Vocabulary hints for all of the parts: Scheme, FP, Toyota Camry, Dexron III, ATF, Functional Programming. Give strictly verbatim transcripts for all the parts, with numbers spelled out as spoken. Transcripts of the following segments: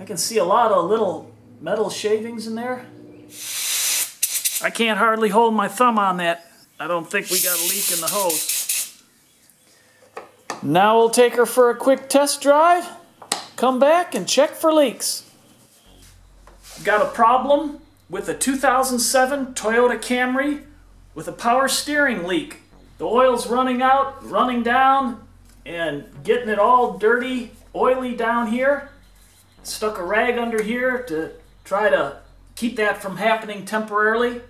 I can see a lot of little metal shavings in there. I can't hardly hold my thumb on that. I don't think we got a leak in the hose. Now we'll take her for a quick test drive, come back and check for leaks. Got a problem with a two thousand seven Toyota Camry with a power steering leak. The oil's running out, running down, and getting it all dirty, oily down here. Stuck a rag under here to try to keep that from happening temporarily.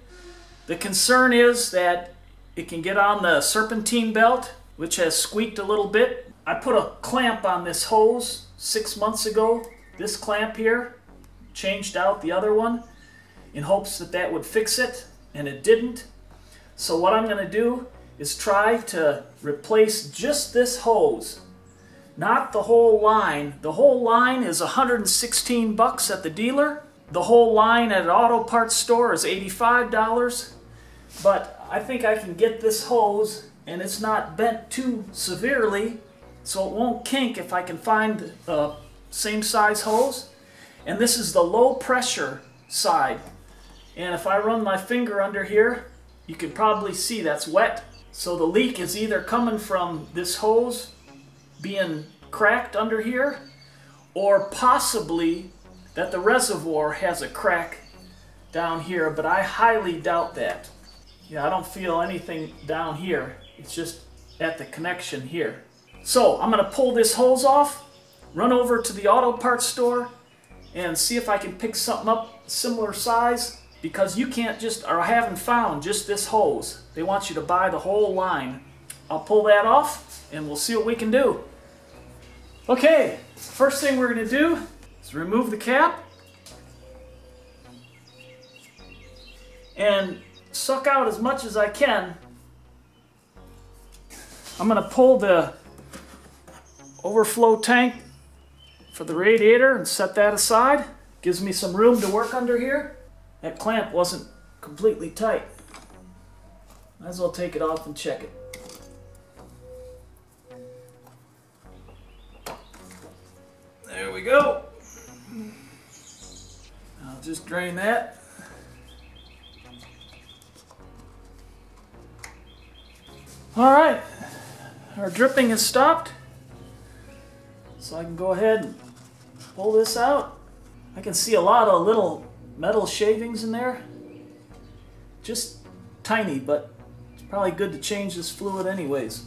The concern is that it can get on the serpentine belt, which has squeaked a little bit. I put a clamp on this hose six months ago. This clamp here, changed out the other one in hopes that that would fix it, and it didn't. So what I'm going to do is try to replace just this hose, not the whole line. The whole line is one hundred sixteen bucks at the dealer. The whole line at an auto parts store is eighty-five dollars, but I think I can get this hose, and it's not bent too severely, so it won't kink if I can find the same size hose. And this is the low pressure side, and if I run my finger under here, you can probably see that's wet. So the leak is either coming from this hose being cracked under here, or possibly that the reservoir has a crack down here, but I highly doubt that. Yeah, I don't feel anything down here. It's just at the connection here. So I'm gonna pull this hose off, run over to the auto parts store, and see if I can pick something up similar size, because you can't just, or I haven't found just this hose. They want you to buy the whole line. I'll pull that off and we'll see what we can do. Okay, first thing we're gonna do, remove the cap and suck out as much as I can. I'm going to pull the overflow tank for the radiator and set that aside. Gives me some room to work under here. That clamp wasn't completely tight. Might as well take it off and check it. There we go. I'll just drain that. All right, our dripping has stopped, so I can go ahead and pull this out. I can see a lot of little metal shavings in there, just tiny, but it's probably good to change this fluid anyways.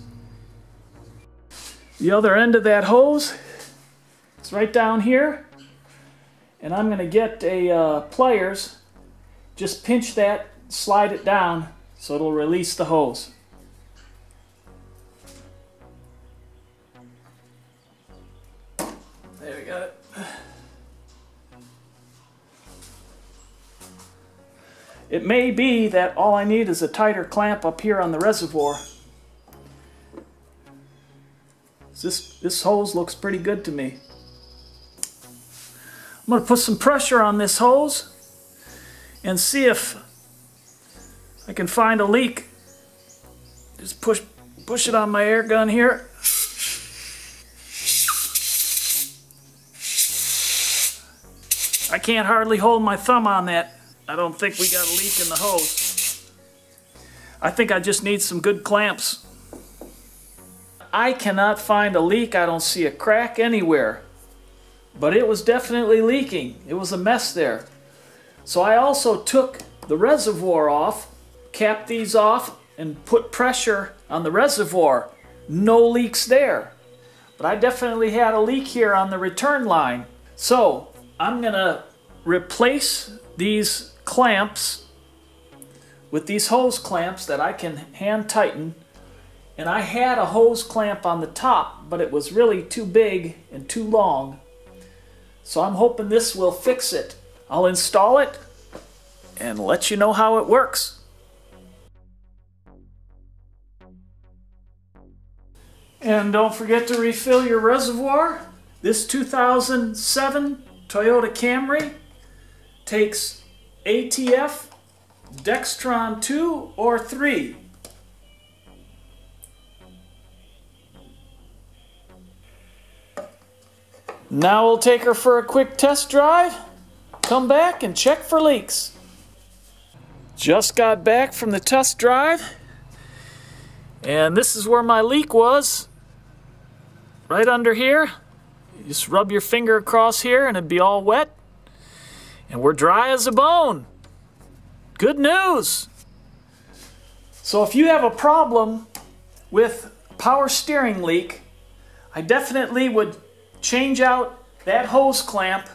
The other end of that hose is right down here. And I'm going to get a uh, pliers, just pinch that, slide it down, so it'll release the hose. There we got it. It may be that all I need is a tighter clamp up here on the reservoir. This, this hose looks pretty good to me. I'm going to put some pressure on this hose and see if I can find a leak. Just push, push it on my air gun here. I can't hardly hold my thumb on that. I don't think we got a leak in the hose. I think I just need some good clamps. I cannot find a leak. I don't see a crack anywhere. But it was definitely leaking. It was a mess there. So I also took the reservoir off, capped these off, and put pressure on the reservoir. No leaks there. But I definitely had a leak here on the return line. So I'm going to replace these clamps with these hose clamps that I can hand tighten. And I had a hose clamp on the top, but it was really too big and too long. So I'm hoping this will fix it. I'll install it and let you know how it works. And don't forget to refill your reservoir. This two thousand seven Toyota Camry takes A T F, Dexron two or three. Now we'll take her for a quick test drive, come back and check for leaks. Just got back from the test drive, and this is where my leak was. Right under here. You just rub your finger across here and it'd be all wet. And we're dry as a bone. Good news. So if you have a problem with power steering leak, I definitely would change out that hose clamp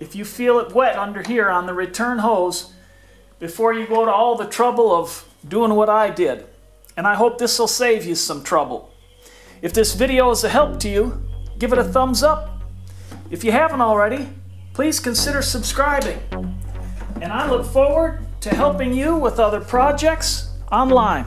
if you feel it wet under here on the return hose before you go to all the trouble of doing what I did. And I hope this will save you some trouble. If this video is a help to you, give it a thumbs up. If you haven't already, please consider subscribing. And I look forward to helping you with other projects online.